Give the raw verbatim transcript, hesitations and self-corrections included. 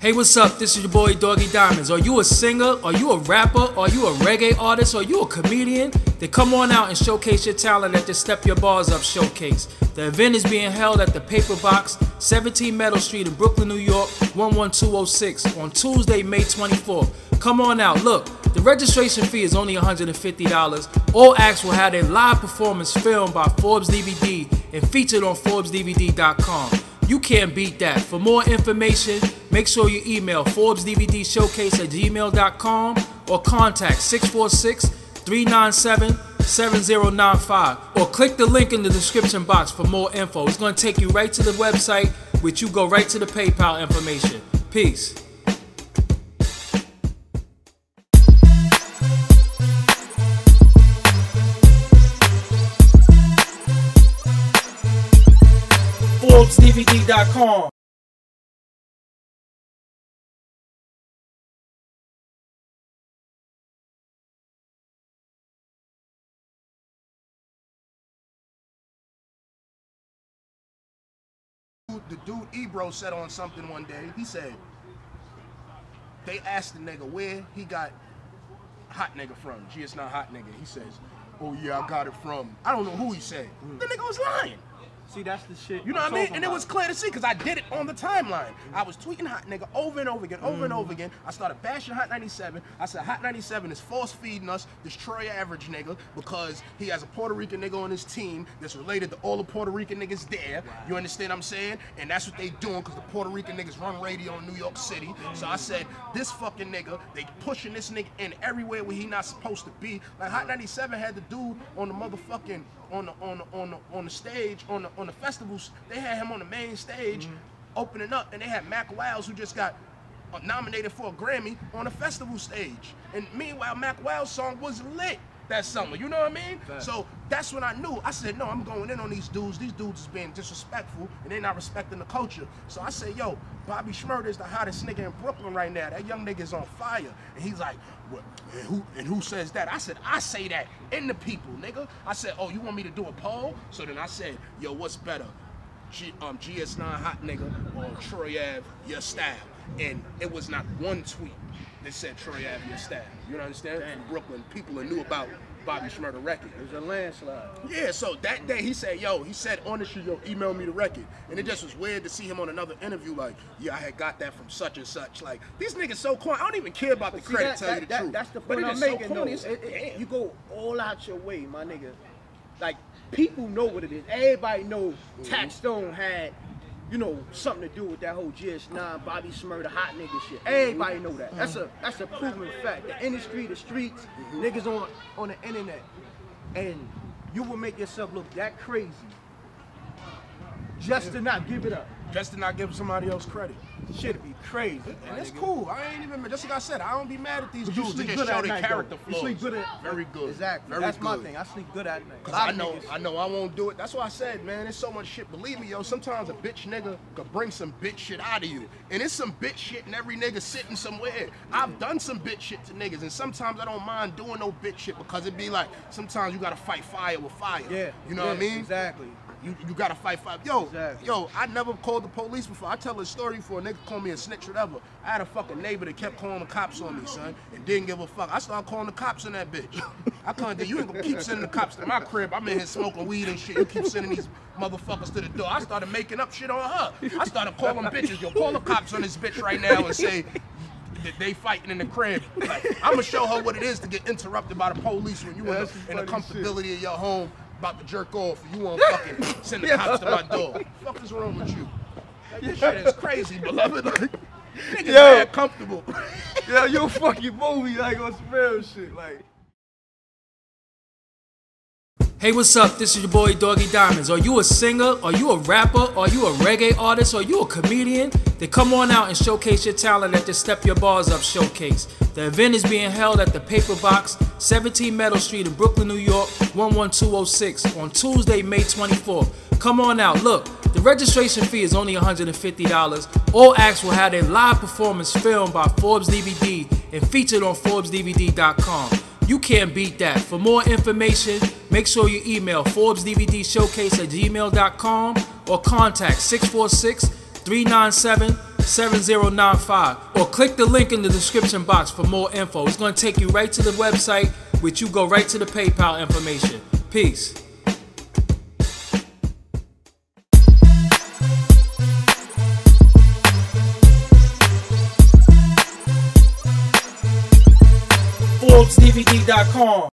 Hey, what's up? This is your boy Doggy Diamonds. Are you a singer? Are you a rapper? Are you a reggae artist? Are you a comedian? Then come on out and showcase your talent at the Step Your Bars Up Showcase. The event is being held at the Paper Box, seventeen Meadow Street in Brooklyn, New York, one one two oh six on Tuesday, May twenty-fourth. Come on out. Look, the registration fee is only one hundred fifty dollars. All acts will have their live performance filmed by Forbes D V D and featured on Forbes D V D dot com. You can't beat that. For more information, make sure you email Forbes D V D Showcase at gmail dot com or contact six four six, three nine seven, seven zero nine five or click the link in the description box for more info. It's going to take you right to the website, which you go right to the PayPal information. Peace. Forbes D V D dot com. The dude Ebro said on something one day. He said they asked the nigga where he got Hot Nigga from. G S nine Hot Nigga. He says, "Oh yeah, I got it from." I don't know who he said. Mm. The nigga was lying. See, that's the shit. You know what I mean? And it was clear to see because I did it on the timeline. I was tweeting Hot Nigga over and over again, over mm. and over again. I started bashing Hot ninety-seven. I said, Hot ninety-seven is force feeding us this Troy Ave nigga because he has a Puerto Rican nigga on his team that's related to all the Puerto Rican niggas there. Wow. You understand what I'm saying? And that's what they doing because the Puerto Rican niggas run radio in New York City. Mm. So I said, this fucking nigga, they pushing this nigga in everywhere where he not supposed to be. Like Hot ninety-seven had the dude on the motherfucking, on the, on the, on the, on the stage, on the, on the festivals, they had him on the main stage mm-hmm. opening up, and they had Mac Wiles, who just got nominated for a Grammy, on a festival stage. And meanwhile, Mac Wiles' song was lit that summer, you know what I mean? Fair. So that's when I knew. I said, no, I'm going in on these dudes. These dudes is being disrespectful, and they're not respecting the culture. So I said, yo, Bobby Shmurda is the hottest nigga in Brooklyn right now. That young nigga's on fire. And he's like, what? And who, and who says that? I said, I say that in the people, nigga. I said, oh, you want me to do a poll? So then I said, yo, what's better? G, um, G S nine Hot Nigga or Troy Ave, your style? And it was not one tweet that said Troy Ave, your style. You know what I'm saying? From Brooklyn, people knew about Bobby Shmurda record. It was a landslide. Yeah, so that day he said, yo, he said on the show, yo, email me the record. And it just was weird to see him on another interview like, yeah, I had got that from such and such. Like, these niggas so corny. I don't even care about but the see, credit, that, tell that, you the that, truth. That's the point I'm making, so though. It, it, you go all out your way, my nigga. Like, people know what it is. Everybody knows mm-hmm. Taxstone had, you know, something to do with that whole G S nine, Bobby Shmurda, Hot Nigga shit. Everybody know that. That's a that's a proven fact. The industry, the streets, mm-hmm. niggas on, on the internet. And you will make yourself look that crazy just to not give it up. Just to not give somebody else credit. Shit'd be crazy. And it's cool. I ain't even, just like I said, I don't be mad at these but dudes. They just show their character though. Flaws. You sleep good at Very good. Exactly. Very That's good. my thing. I sleep good at night. Cause I know, I know I won't do it. That's why I said, man, there's so much shit. Believe me, yo, sometimes a bitch nigga could bring some bitch shit out of you. And it's some bitch shit in every nigga sitting somewhere. I've done some bitch shit to niggas. And sometimes I don't mind doing no bitch shit because it'd be like, sometimes you gotta fight fire with fire. Yeah. You know yeah, what I mean? Exactly. You, you gotta fight five. Yo, exactly. yo, I never called the police before. I tell a story before a nigga called me a snitch or whatever. I had a fucking neighbor that kept calling the cops on me, son, and didn't give a fuck. I started calling the cops on that bitch. I couldn't you ain't gonna keep sending the cops to my crib. I'm in here smoking weed and shit. You keep sending these motherfuckers to the door. I started making up shit on her. I started calling bitches. Yo, call the cops on this bitch right now and say that they fighting in the crib. Like, I'ma show her what it is to get interrupted by the police when you yeah, in, the, in the comfortability shit. of your home. About to jerk off, you won't fucking send the cops to my door. What the fuck is wrong with you? Like, this shit is crazy, beloved. Like, niggas mad comfortable. Yo, you fucking movie like on some real shit, like. Hey, what's up? This is your boy Doggy Diamonds. Are you a singer? Are you a rapper? Are you a reggae artist? Are you a comedian? Then come on out and showcase your talent at the Step Your Bars Up Showcase. The event is being held at the Paper Box, seventeen Meadow Street in Brooklyn, New York, one one two oh six on Tuesday, May twenty-fourth. Come on out. Look, the registration fee is only one hundred fifty dollars. All acts will have their live performance filmed by Forbes D V D and featured on Forbes D V D dot com. You can't beat that. For more information, make sure you email Forbes D V D Showcase at gmail dot com or contact six four six, three nine seven, seven zero nine five, or click the link in the description box for more info. It's going to take you right to the website, which you go right to the PayPal information. Peace. Forbes D V D dot com